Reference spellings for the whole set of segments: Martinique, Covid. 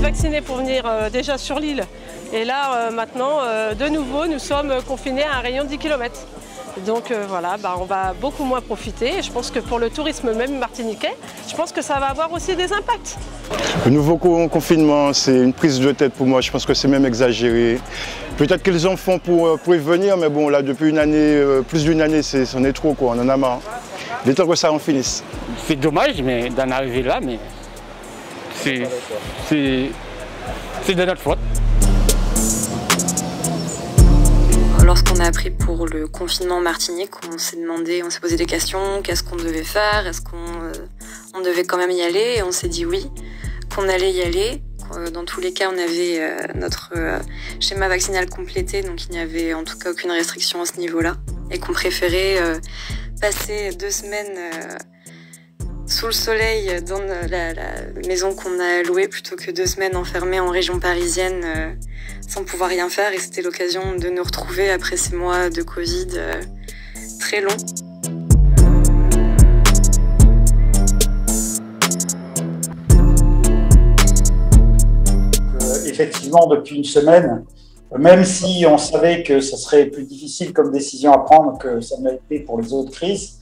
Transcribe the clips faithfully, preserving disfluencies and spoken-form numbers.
être vaccinés pour venir euh, déjà sur l'île. Et là, euh, maintenant, euh, de nouveau, nous sommes confinés à un rayon de dix kilomètres. Donc euh, voilà, bah, on va beaucoup moins profiter. Et je pense que pour le tourisme même martiniquais, je pense que ça va avoir aussi des impacts. Le nouveau confinement, c'est une prise de tête pour moi. Je pense que c'est même exagéré. Peut-être qu'ils en font pour prévenir, mais bon, là, depuis une année, euh, plus d'une année, c'en est trop, quoi. On en a marre. Il est temps que ça en finisse. C'est dommage d'en arriver là, mais c'est de notre faute. Lorsqu'on a appris pour le confinement en Martinique, on s'est demandé, on s'est posé des questions, qu'est-ce qu'on devait faire, est-ce qu'on euh, on devait quand même y aller? Et on s'est dit oui, qu'on allait y aller. Dans tous les cas, on avait euh, notre euh, schéma vaccinal complété, donc il n'y avait en tout cas aucune restriction à ce niveau-là, et qu'on préférait euh, passer deux semaines euh, sous le soleil dans la, la maison qu'on a louée plutôt que deux semaines enfermées en région parisienne euh, sans pouvoir rien faire. Et c'était l'occasion de nous retrouver après ces mois de Covid euh, très longs. Euh, effectivement, depuis une semaine, même si on savait que ça serait plus difficile comme décision à prendre que ça n'a été pour les autres crises,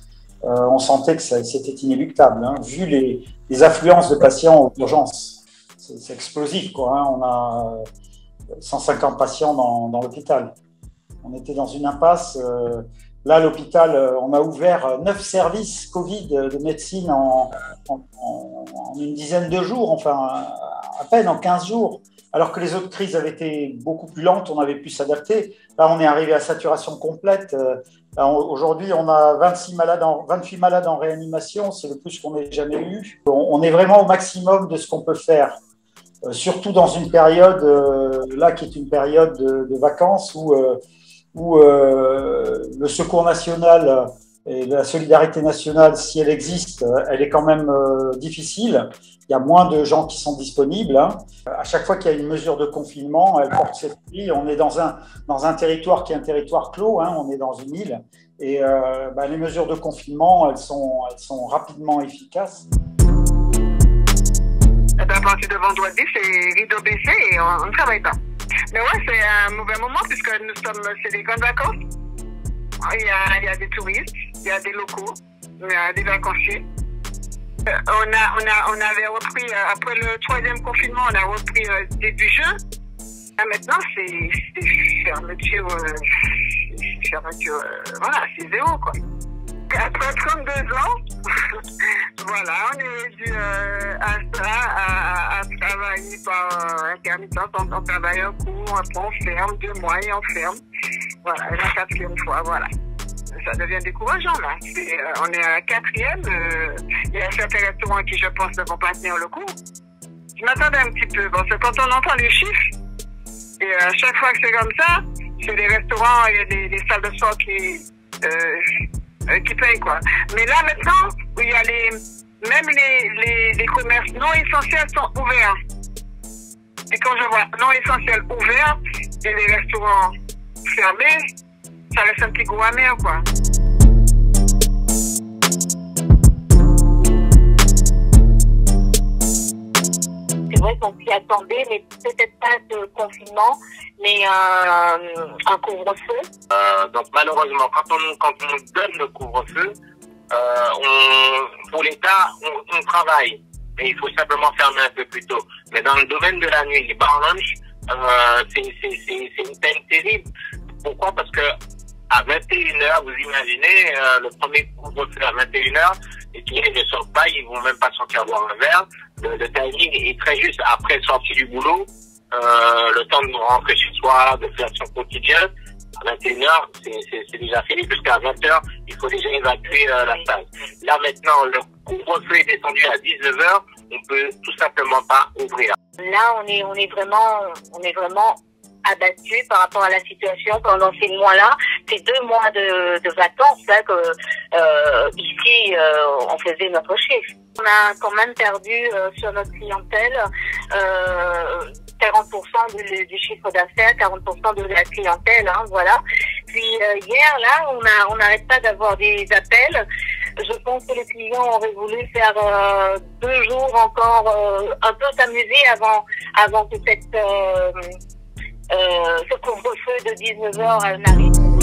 Euh, on sentait que c'était inéluctable, hein, vu les, les affluences de patients aux urgences. C'est explosif, quoi, hein. On a cent cinquante patients dans, dans l'hôpital. On était dans une impasse. Euh, là, l'hôpital, on a ouvert neuf services Covid de médecine en, en, en, en une dizaine de jours, enfin à peine en quinze jours. Alors que les autres crises avaient été beaucoup plus lentes, on avait pu s'adapter. Là, on est arrivé à saturation complète. Aujourd'hui, on a vingt-six malades en, vingt-huit malades en réanimation, c'est le plus qu'on ait jamais eu. On est vraiment au maximum de ce qu'on peut faire, euh, surtout dans une période, euh, là, qui est une période de, de vacances où, euh, où euh, le secours national et la solidarité nationale, si elle existe, elle est quand même euh, difficile. Il y a moins de gens qui sont disponibles, hein. À chaque fois qu'il y a une mesure de confinement, elle porte ses fruits. On est dans un, dans un territoire qui est un territoire clos, hein. On est dans une île. Et euh, bah, les mesures de confinement, elles sont, elles sont rapidement efficaces. À partir de vendredi, c'est rideau baissé et on ne travaille pas. Mais ouais, c'est un mauvais moment puisque nous sommes, c'est des grandes vacances. Il y a, il y a des touristes, il y a des locaux, il y a des vacanciers. On, a, on, a, on avait repris, après le troisième confinement, on a repris début juin. Là, maintenant, c'est fermeture, euh, fermeture, euh, voilà, c'est zéro, quoi. Après trente-deux ans, voilà, on est dû euh, à ça, à, à, à travailler par euh, intermittence. On, on travaille un coup, après on ferme, deux mois et on ferme. Voilà, la quatrième fois, voilà. Ça devient décourageant, là. Est, euh, on est à la quatrième. Euh, il y a certains restaurants qui, je pense, ne vont pas tenir le coup. Je m'attendais un petit peu. Bon, c'est quand on entend les chiffres, et à chaque fois que c'est comme ça, c'est des restaurants et des, des salles de sport qui, euh, qui payent, quoi. Mais là, maintenant, où il y a les, même les, les, les commerces non essentiels sont ouverts. Et quand je vois non essentiels ouverts et les restaurants fermés, ça reste un petit goût amer, quoi. C'est vrai qu'on s'y attendait, mais peut-être pas de confinement, mais euh, un couvre-feu. Euh, donc malheureusement, quand on, quand on donne le couvre-feu, euh, pour l'État, on, on travaille. Mais il faut simplement fermer un peu plus tôt. Mais dans le domaine de la nuit, les bar-lunch, euh, c'est une peine terrible. Pourquoi? Parce que à vingt et une heures, vous imaginez, euh, le premier couvre-feu à vingt et une heures, les clients ne sortent pas, ils vont même pas sortir boire un verre. Le, le timing est très juste. Après sortie du boulot, euh, le temps de rentrer chez soi, de faire son quotidien, à vingt et une heures, c'est déjà fini, puisqu'à vingt heures, il faut déjà évacuer euh, la salle. Là maintenant, le couvre-feu est descendu à dix-neuf heures, on peut tout simplement pas ouvrir. Là, on est, on est vraiment, on est vraiment abattu par rapport à la situation pendant ces mois-là, ces deux mois de, de vacances là que euh, ici euh, on faisait notre chiffre. On a quand même perdu euh, sur notre clientèle euh, quarante pour cent du, du chiffre d'affaires, quarante pour cent de la clientèle, hein, voilà. Puis euh, hier là, on a on n'arrête pas d'avoir des appels je pense que les clients auraient voulu faire euh, deux jours encore, euh, un peu s'amuser avant, avant que cette, euh, euh, ce couvre-feu de dix-neuf heures n'arrive.